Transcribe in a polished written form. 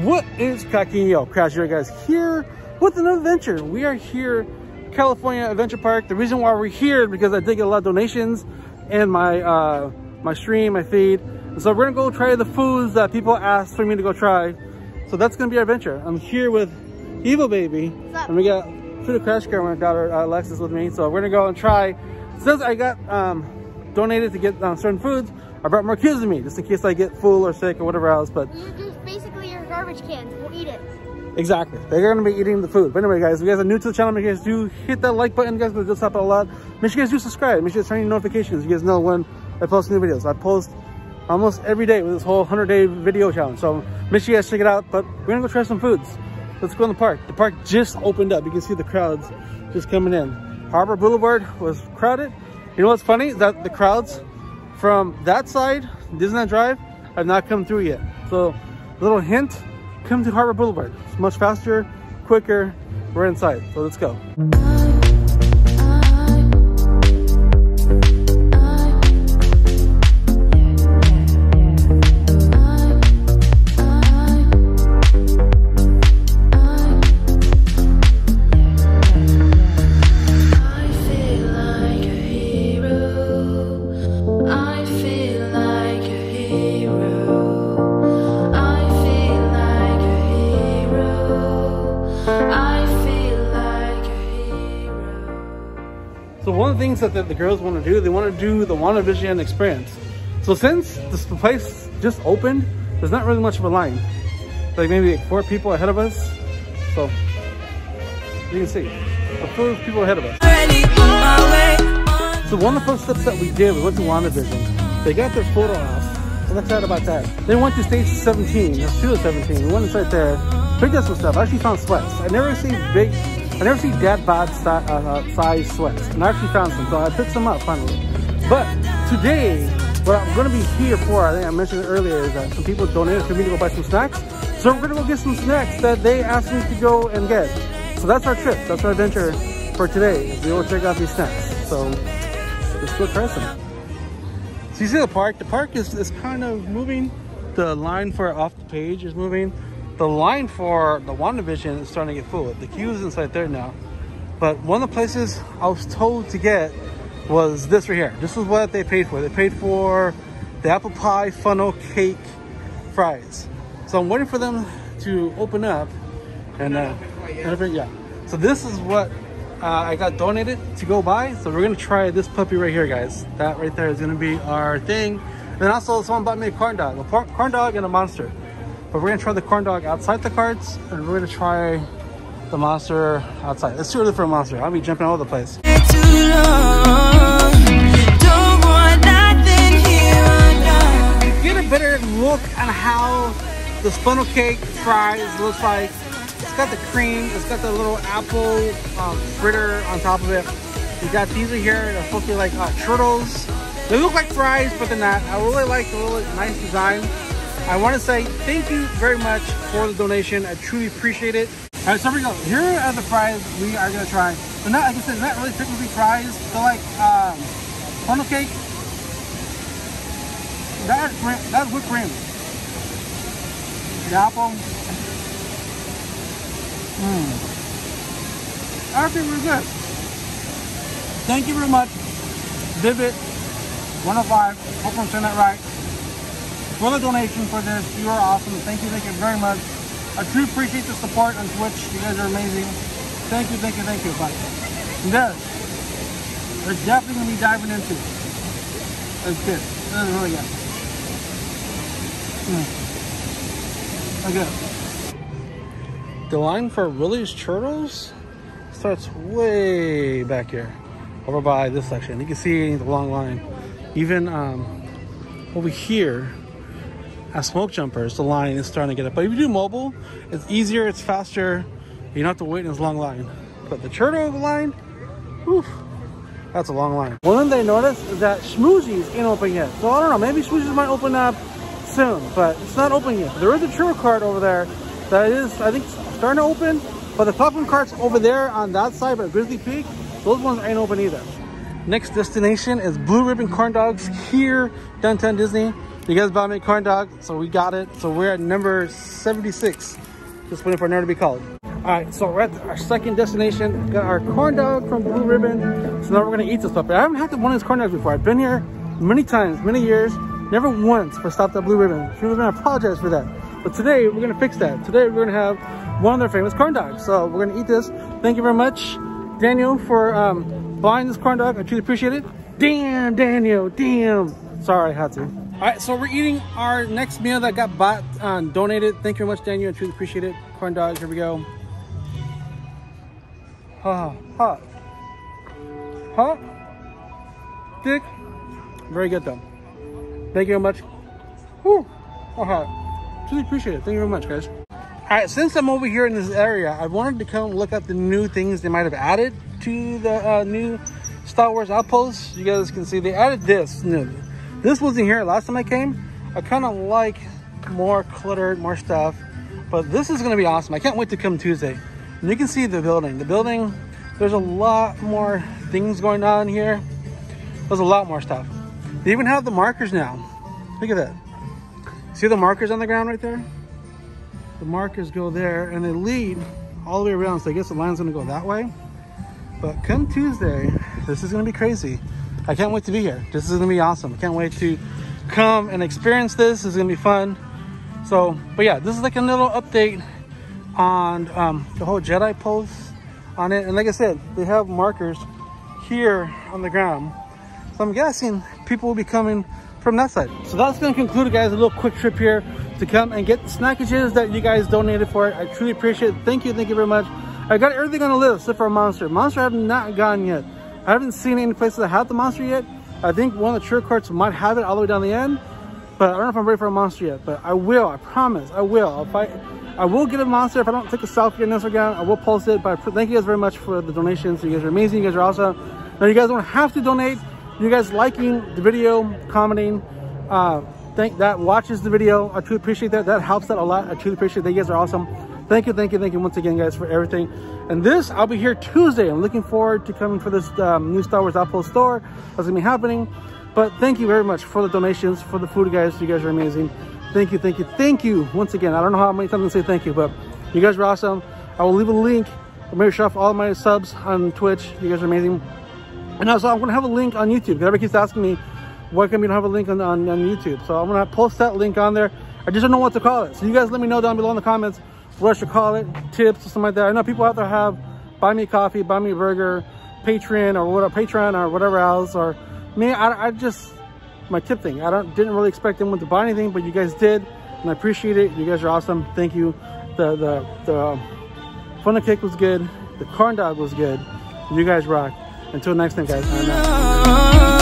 What is cracking, yo? Crash Jedi guys here with another adventure. We are here, California Adventure Park. The reason why we're here is because I did get a lot of donations and my stream, my feed. So we're gonna go try the foods that people asked for me to go try. So that's gonna be our adventure. I'm here with Evil Baby, and we got Food of Crash Car. My daughter Alexis with me. So we're gonna go and try. Since I got donated to get certain foods, I brought more kids with me just in case I get full or sick or whatever else. But garbage cans, we'll eat it. Exactly, they're gonna be eating the food. But anyway guys, if you guys are new to the channel, make sure you guys do hit that like button, guys, because it does help out a lot. Make sure you guys do subscribe, make sure you turn on your notifications, you guys know when I post new videos. I post almost every day with this whole 100-day video challenge, so make sure you guys check it out. But we're gonna go try some foods. Let's go in the park. The park just opened up, you can see the crowds just coming in. Harbor Boulevard was crowded. You know what's funny is that the crowds from that side, Disneyland Drive, have not come through yet. So little hint, come to Harbor Boulevard. It's much faster, quicker. We're inside, so let's go. Things that the girls want to do, they want to do the WandaVision experience. So since this place just opened, there's not really much of a line. Like maybe like 4 people ahead of us. So you can see the 4 people ahead of us. So one of the first steps that we did, we went to WandaVision. They got their photo off. So let's chat about that. They went to stage 17. That's 2 of 17. We went inside there, picked up some stuff. I actually found sweats. I never see dad bod size sweats, and I actually found some, so I picked some up finally. But today, what I'm gonna be here for, I think I mentioned earlier, is that some people donated for me to go buy some snacks. So we're gonna go get some snacks that they asked me to go and get. So that's our trip, that's our adventure for today, is we will check out these snacks. So let's go try some. So you see the park is kind of moving. The line for off the page is moving. The line for the WandaVision is starting to get full. The queue is inside there now. But one of the places I was told to get was this right here. This is what they paid for. They paid for the apple pie funnel cake fries. So I'm waiting for them to open up. And yeah. So this is what I got donated to go buy. So we're gonna try this puppy right here, guys. That right there is gonna be our thing. And then also someone bought me a corn dog and a monster. But we're gonna try the corn dog outside the carts, and we're gonna try the monster outside. It's too early for a monster. I'll be jumping all over the place. Get a better look at how this funnel cake fries looks like. It's got the cream. It's got the little apple fritter on top of it. We got these right here. They're supposed to be like turtles. They look like fries, but they're not. I really like the little nice design. I want to say thank you very much for the donation. I truly appreciate it. All right, so here we go. Here are the fries we are going to try. They're not, like I said, not really frequently fries. They're like funnel cake. That's whipped cream. The apple. Actually, really good. Thank you very much. Vivid 105. Hope I'm saying that right. For the donation for this, you are awesome. Thank you very much. I truly appreciate the support on Twitch. You guys are amazing. Thank you. Bye. This, we're definitely gonna be diving into. That's good. This is really good. Okay. The line for Willie's Churros starts way back here, over by this section. You can see the long line. Even over here. As smoke jumpers, the line is starting to get up. But if you do mobile, it's easier, it's faster. You don't have to wait in this long line. But the churro line, oof, that's a long line. One thing I noticed is that Schmoozy's ain't open yet. So I don't know, maybe Schmoozy's might open up soon, but it's not open yet. There is a churro cart over there that is, I think, starting to open. But the popcorn carts over there on that side by Grizzly Peak, those ones ain't open either. Next destination is Blue Ribbon corn dogs here, Downtown Disney. You guys bought me a corn dog, so we got it. So we're at number 76. Just waiting for a number to be called. All right, so we're at our second destination. Got our corn dog from Blue Ribbon. So now we're gonna eat this puppy. I haven't had one of these corn dogs before. I've been here many times, many years. Never once for stopped at Blue Ribbon. Blue Ribbon, I apologize for that. But today we're gonna fix that. Today we're gonna have one of their famous corn dogs. So we're gonna eat this. Thank you very much, Daniel, for buying this corn dog. I truly appreciate it. Damn, Daniel, damn. Sorry, I had to. All right, so we're eating our next meal that got bought and donated. Thank you very much, Daniel. I truly appreciate it. Corn dogs, here we go. Hot, hot, hot, thick, very good though. Thank you very much. Woo, hot. Really appreciate it. Thank you very much, guys. All right, since I'm over here in this area, I wanted to come look up the new things they might have added to the new Star Wars Outpost. You guys can see they added this new. This wasn't here last time I came. I kind of like more cluttered, more stuff, but this is gonna be awesome. I can't wait to come Tuesday. And you can see the building. The building, there's a lot more things going on here. There's a lot more stuff. They even have the markers now. Look at that. See the markers on the ground right there? The markers go there and they lead all the way around. So I guess the line's gonna go that way. But come Tuesday, this is gonna be crazy. I can't wait to be here. This is gonna be awesome. I can't wait to come and experience this. It's gonna be fun. So, but yeah, this is like a little update on the whole Jedi pose on it. And like I said, they have markers here on the ground, so I'm guessing people will be coming from that side. So that's going to conclude, guys, a little quick trip here to come and get the snackages that you guys donated for it. I truly appreciate it. Thank you very much. I got everything on the list except for a monster. I have not gone yet. I haven't seen any places that have the monster yet. I think one of the trigger carts might have it all the way down the end, but I don't know if I'm ready for a monster yet. But I will, I promise, I will. If I will get a monster. If I don't take a selfie on Instagram, I will post it. But thank you guys very much for the donations. You guys are amazing. You guys are awesome. Now, you guys don't have to donate. You guys liking the video, commenting, thank that watches the video. I truly appreciate that. That helps out a lot. I truly appreciate that. You guys are awesome. Thank you once again, guys, for everything. And this, I'll be here Tuesday. I'm looking forward to coming for this new Star Wars Outpost store that's gonna be happening. But thank you very much for the donations, for the food, guys. You guys are amazing. Thank you once again. I don't know how many times I say thank you, but you guys are awesome. I will leave a link. I'm going to show off all my subs on Twitch. You guys are amazing. And also, I'm going to have a link on YouTube. Everybody keeps asking me, why come you don't have a link on YouTube? So I'm going to post that link on there. I just don't know what to call it. So you guys let me know down below in the comments what I should call it, tips or something like that. I know people out there have buy me coffee, buy me a burger, Patreon or whatever, else. Or me, I just... my tip thing. I didn't really expect anyone to buy anything, but you guys did, and I appreciate it. You guys are awesome. Thank you. The funnel cake was good. The corn dog was good. You guys rock. Until next time, guys. I'm out.